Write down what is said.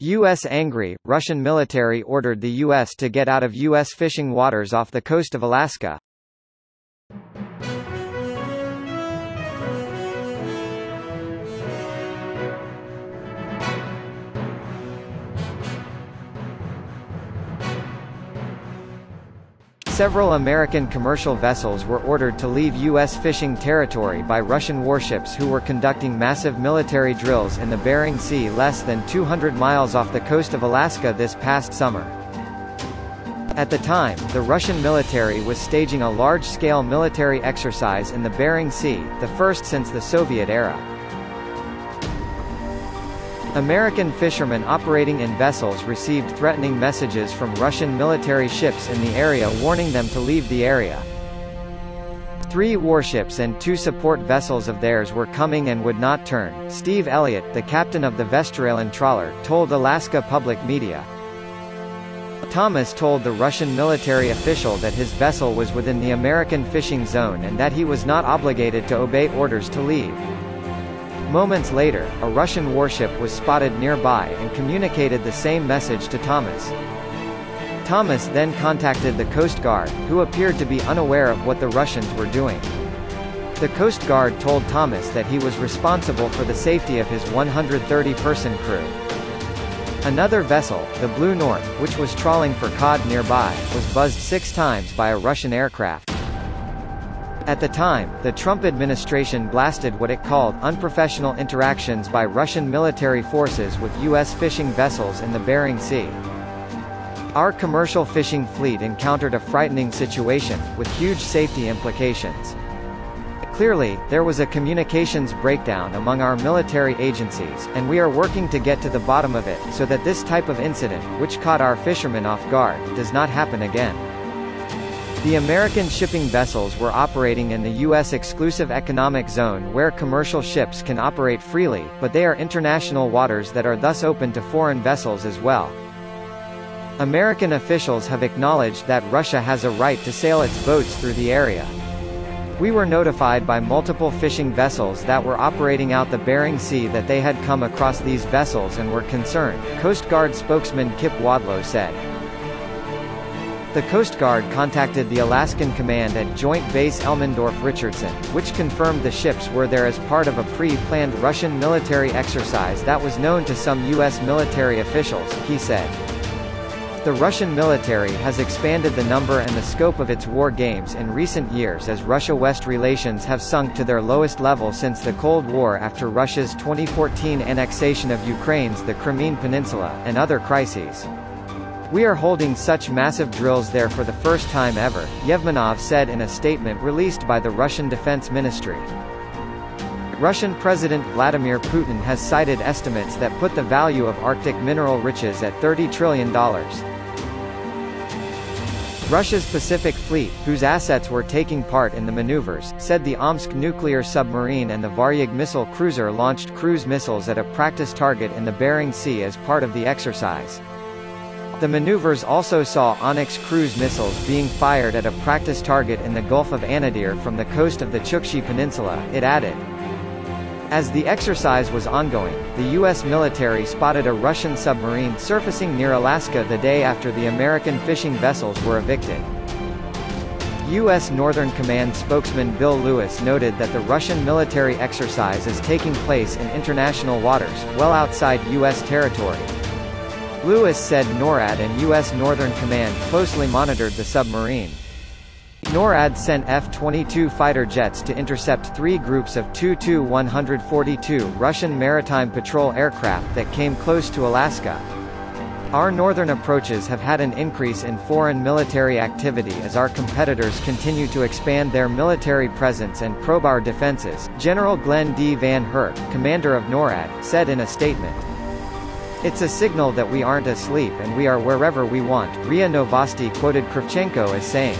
U.S. angry, Russian military ordered the U.S. to get out of U.S. fishing waters off the coast of Alaska. Several American commercial vessels were ordered to leave U.S. fishing territory by Russian warships who were conducting massive military drills in the Bering Sea less than 200 miles off the coast of Alaska this past summer. At the time, the Russian military was staging a large-scale military exercise in the Bering Sea, the first since the Soviet era. American fishermen operating in vessels received threatening messages from Russian military ships in the area warning them to leave the area. 3 warships and 2 support vessels of theirs were coming and would not turn, Steve Elliott, the captain of the Vestralen trawler, told Alaska public media. Thomas told the Russian military official that his vessel was within the American fishing zone and that he was not obligated to obey orders to leave. Moments later, a Russian warship was spotted nearby and communicated the same message to Thomas. Thomas then contacted the Coast Guard, who appeared to be unaware of what the Russians were doing. The Coast Guard told Thomas that he was responsible for the safety of his 130-person crew. Another vessel, the Blue North, which was trawling for cod nearby, was buzzed 6 times by a Russian aircraft. At the time, the Trump administration blasted what it called unprofessional interactions by Russian military forces with U.S. fishing vessels in the Bering Sea. Our commercial fishing fleet encountered a frightening situation, with huge safety implications. Clearly, there was a communications breakdown among our military agencies, and we are working to get to the bottom of it, so that this type of incident, which caught our fishermen off guard, does not happen again. The American shipping vessels were operating in the U.S. exclusive economic zone where commercial ships can operate freely, but they are international waters that are thus open to foreign vessels as well. American officials have acknowledged that Russia has a right to sail its boats through the area. We were notified by multiple fishing vessels that were operating out the Bering Sea that they had come across these vessels and were concerned, Coast Guard spokesman Kip Wadlow said. The Coast Guard contacted the Alaskan Command at Joint Base Elmendorf-Richardson, which confirmed the ships were there as part of a pre-planned Russian military exercise that was known to some U.S. military officials, he said. The Russian military has expanded the number and the scope of its war games in recent years as Russia-West relations have sunk to their lowest level since the Cold War after Russia's 2014 annexation of Ukraine's the Crimean Peninsula, and other crises. We are holding such massive drills there for the first time ever, Yevmanov said in a statement released by the Russian Defense Ministry. Russian President Vladimir Putin has cited estimates that put the value of Arctic mineral riches at $30 trillion. Russia's Pacific Fleet, whose assets were taking part in the maneuvers, said the Omsk nuclear submarine and the Varyag missile cruiser launched cruise missiles at a practice target in the Bering Sea as part of the exercise. The maneuvers also saw Onyx cruise missiles being fired at a practice target in the Gulf of Anadyr from the coast of the Chukchi Peninsula, it added. As the exercise was ongoing, the U.S. military spotted a Russian submarine surfacing near Alaska the day after the American fishing vessels were evicted. U.S. Northern Command spokesman Bill Lewis noted that the Russian military exercise is taking place in international waters, well outside U.S. territory. Lewis said NORAD and U.S. Northern Command closely monitored the submarine. NORAD sent F-22 fighter jets to intercept 3 groups of Tu-142 Russian maritime patrol aircraft that came close to Alaska. Our northern approaches have had an increase in foreign military activity as our competitors continue to expand their military presence and probe our defenses, General Glenn D. Van Herck, commander of NORAD, said in a statement. It's a signal that we aren't asleep and we are wherever we want, Ria Novosti quoted Krivchenko as saying.